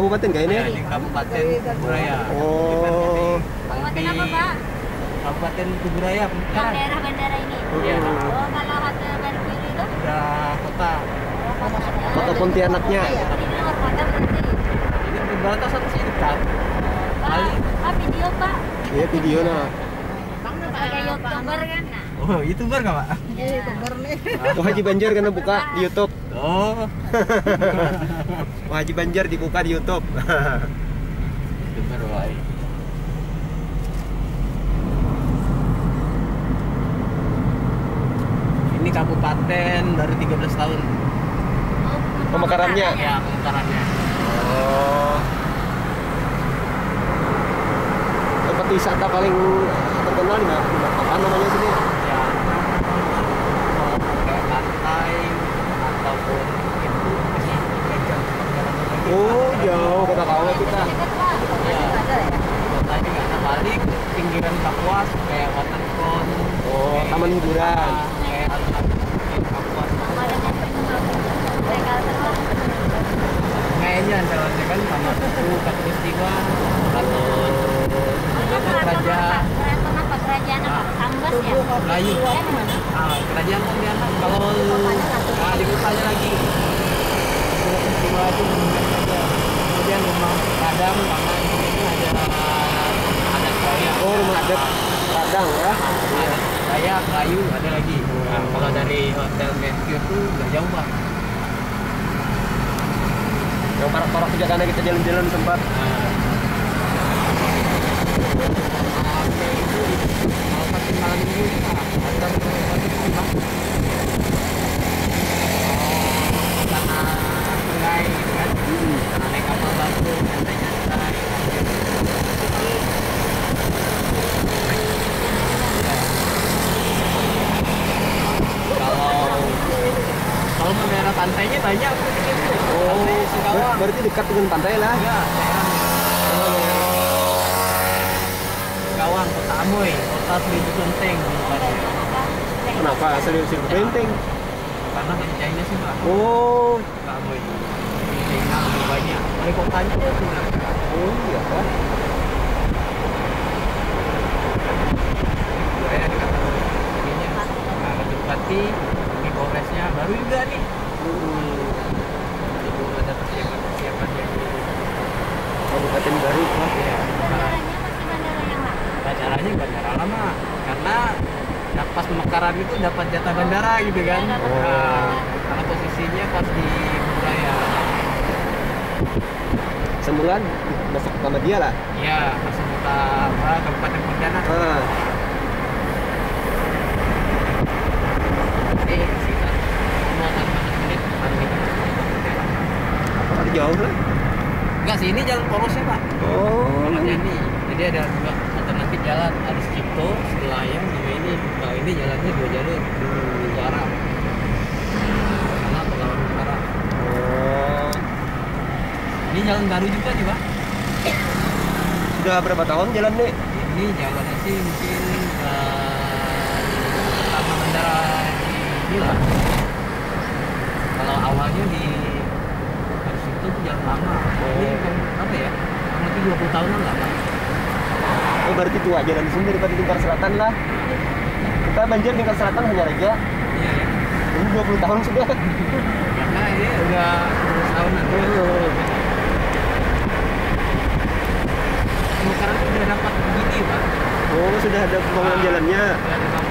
kabupaten nggak ini? Ya, di Kabupaten Kuburaya. Oh. Kabupaten apa, Pak? Kabupaten Kuburaya, bukan? Daerah bandara ini. Iya. Oh, kalau kota Mercure itu? Udah kota. Kota Pontianaknya. Ini luar kota berarti. Ini perbatasan sih dekat. Pak, video, Pak. Iya, video nah. Kayak YouTuber kan? Oh, YouTuber nggak, Pak? Iya, YouTuber nih. Oh, Haji Banjar karena buka di YouTube. Oh. Wah, Haji Banjar dibuka di YouTube. YouTuber baik. Ini kabupaten baru 13 tahun. Pemekarannya? Iya, pemekarannya. Oh. Tempat wisata paling terkenal di mana? Apa namanya sini? Ya, kayak pantai ataupun itu. Oh, jauh kota Kawa kita. Iya. Kotanya nggak ada balik, pinggiran Kapuas kayak waterfront. Oh, taman hiburan. Kayak alun-alun Kapuas. Kayaknya jalannya kan sama itu Katulistiwa. Melayu. Ah, kerajaan Pontianak. Kalau ah di kotanya lagi. Cuma itu kemudian rumah Padang, karena ini ada Melayu. Oh, rumah ada Padang ya. Saya Melayu ada lagi. Nah, kalau dari Hotel Mercure itu nggak jauh banget. Yang para kejagaan kita jalan-jalan tempat. Kalau daerah pantainya banyak. Oh, berarti dekat dengan pantai lah. Iya. Kawang, kota Amoy, kota Seribu Kelenteng. Kenapa Seribu Kelenteng? Karena pantainya sih, Pak. Oh, kota Amoy. Ini banyak. Ini kotanya itu. Oh, iya, Pak. Saya dekat ini. Nah, Bupati Polresnya baru juga nih. Itu ada persiapan yang kabupaten baru Pak ya. Bandaranya masih bandara yang lama. Bandaranya bandara lama karena pas pemekaran itu dapat jatah bandara gitu kan. Karena posisinya pas di Kuburaya. Sembulan masuk sama dia lah. Iya, masuk ke Kabupaten Pontianak. Jauh lah. Enggak sih, ini jalan polosnya Pak. Oh. Ini. Jadi ada juga alternatif jalan harus Cipto, Selayang, juga ini. Kalau ini jalannya dua jalur, ke arah sana ke utara. Oh. Ini jalan baru juga nih Pak. Sudah berapa tahun jalan nih? Ini jalannya sih mungkin pertama bandara ini lah. Kalau awalnya di lama, ini kan apa ya? Nanti 20 tahunan lah. Oh berarti tua jalan di sini daripada Lingkar Selatan lah. Kita Banjar Lingkar Selatan hanya aja. Iya. Ini 20 tahun sudah. Karena ini udah 20 tahunan. Sekarang sudah dapat begini Pak. Oh sudah ada pembangunan jalannya.